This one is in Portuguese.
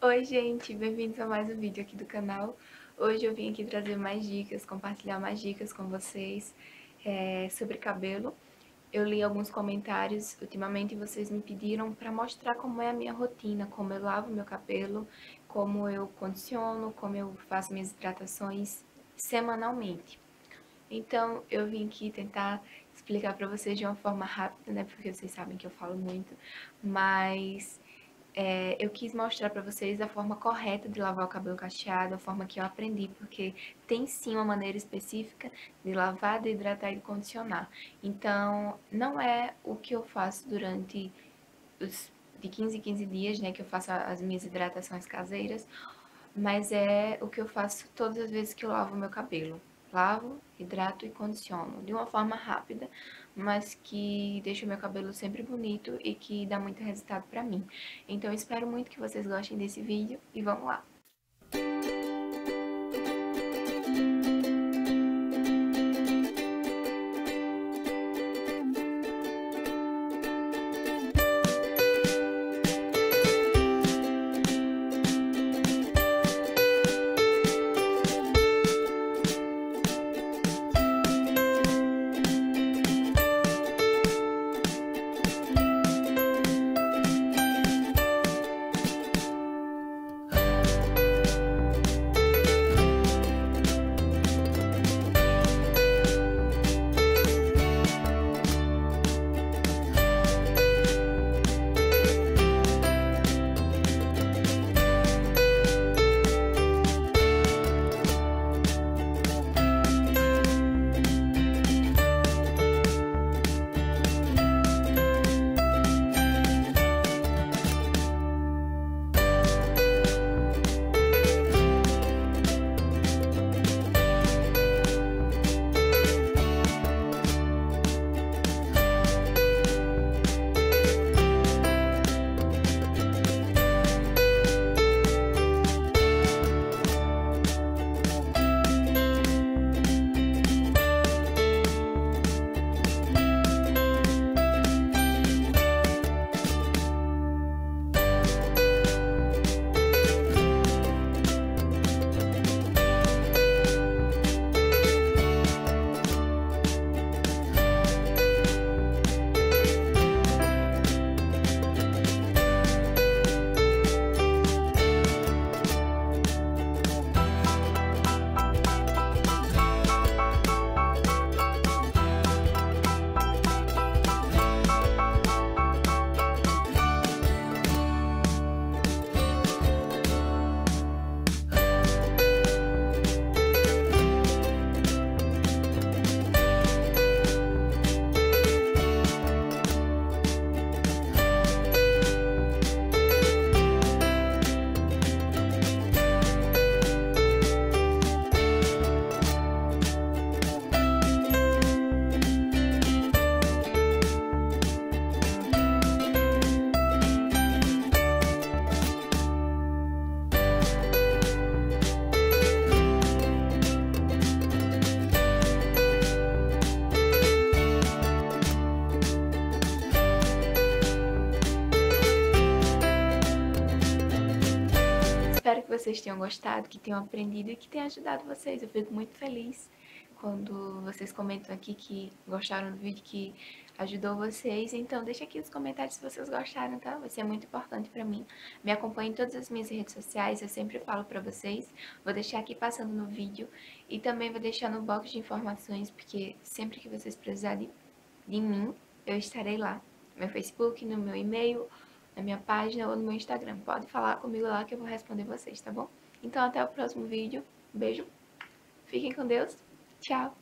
Oi gente, bem-vindos a mais um vídeo aqui do canal. Hoje eu vim aqui trazer mais dicas, compartilhar mais dicas com vocês sobre cabelo. Eu li alguns comentários ultimamente e vocês me pediram para mostrar como é a minha rotina, como eu lavo meu cabelo, como eu condiciono, como eu faço minhas hidratações semanalmente. Então eu vim aqui tentar explicar para vocês de uma forma rápida, né, porque vocês sabem que eu falo muito, mas... eu quis mostrar pra vocês a forma correta de lavar o cabelo cacheado, a forma que eu aprendi, porque tem sim uma maneira específica de lavar, de hidratar e de condicionar. Então, não é o que eu faço durante os de 15 em 15 dias, né, que eu faço as minhas hidratações caseiras, mas é o que eu faço todas as vezes que eu lavo o meu cabelo. Lavo, hidrato e condiciono, de uma forma rápida, mas que deixa o meu cabelo sempre bonito e que dá muito resultado pra mim. Então eu espero muito que vocês gostem desse vídeo e vamos lá! Espero que vocês tenham gostado, que tenham aprendido e que tenha ajudado vocês. Eu fico muito feliz quando vocês comentam aqui que gostaram do vídeo, que ajudou vocês. Então deixa aqui nos comentários se vocês gostaram, tá? Vai ser muito importante pra mim. Me acompanhem em todas as minhas redes sociais, eu sempre falo pra vocês. Vou deixar aqui passando no vídeo e também vou deixar no box de informações, porque sempre que vocês precisarem de mim, eu estarei lá. No meu Facebook, no meu e-mail, na minha página ou no meu Instagram. Pode falar comigo lá que eu vou responder vocês, tá bom? Então até o próximo vídeo. Beijo. Fiquem com Deus. Tchau.